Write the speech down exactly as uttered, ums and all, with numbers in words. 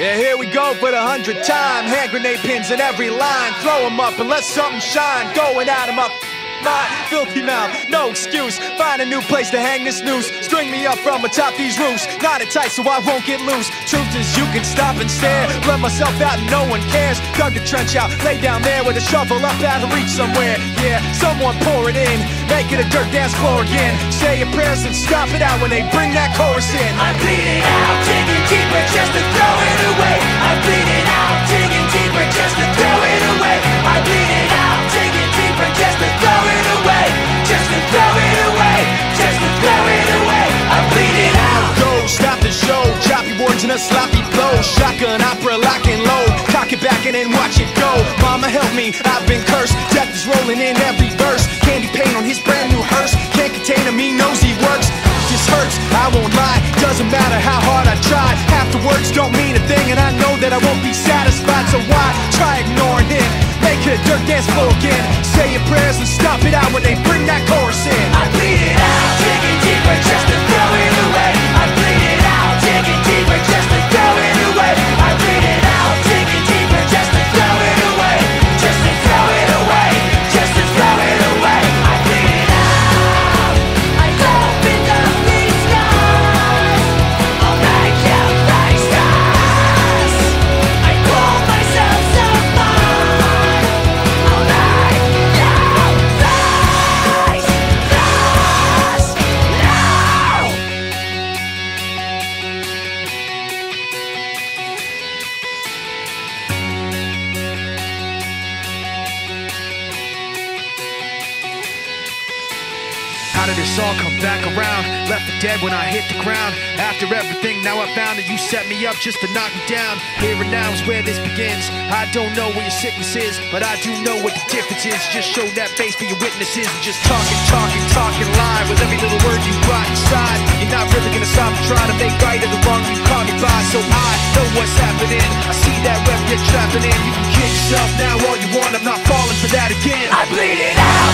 Yeah, here we go for the hundredth time. Hand grenade pins in every line. Throw them up and let something shine. Going at them up. My filthy mouth, no excuse. Find a new place to hang this noose. String me up from atop these roofs. Knot it tight so I won't get loose. Truth is you can stop and stare. Let myself out and no one cares. Dug the trench out, lay down there with a shovel up out of reach somewhere. Yeah, someone pour it in. Make it a dirt dance floor again. Say your prayers and stop it out when they bring that chorus in. I'm bleeding out, digging deeper just to throw it away. I'm bleeding out, digging deeper just to throw it away. I'm bleeding out, digging deeper just to throw it away. Just to throw it away, just to throw it away. I bleed it out. Go, stop the show. Choppy words and a sloppy blow. Shotgun opera, lock and load. Cock it back and then watch it go. Mama help me, I've been cursed. Death is rolling in every verse. Candy paint on his brand new hearse. Can't contain him, he knows he works. This hurts, I won't lie. Doesn't matter how hard I try. Half the words don't mean a thing, and I know that I won't be satisfied. So why try ignoring him? Make it a dirt dance floor again. Say your prayers and stop it out when they bring that chorus in. I bleed it out, dig it deeper just to throw it away. I bleed it out, dig it deeper just to throw it away. I bleed it out, dig it deeper just to throw it away. Just to throw it away, just to throw it away. I bleed it out, I go up in the big skies. I'll make out my stars. I call myself someone. How did this all come back around? Left for dead when I hit the ground. After everything, now I found that you set me up just to knock me down. Here and now is where this begins. I don't know where your sickness is, but I do know what the difference is. Just show that face for your witnesses. And just talking, talking, talking, lie with every little word you brought inside. You're not really gonna stop and try to make right or the wrong you caught me by. So I know what's happening. I see that rep you're trapping in. You can kick yourself now all you want. I'm not falling for that again. I bleed it out.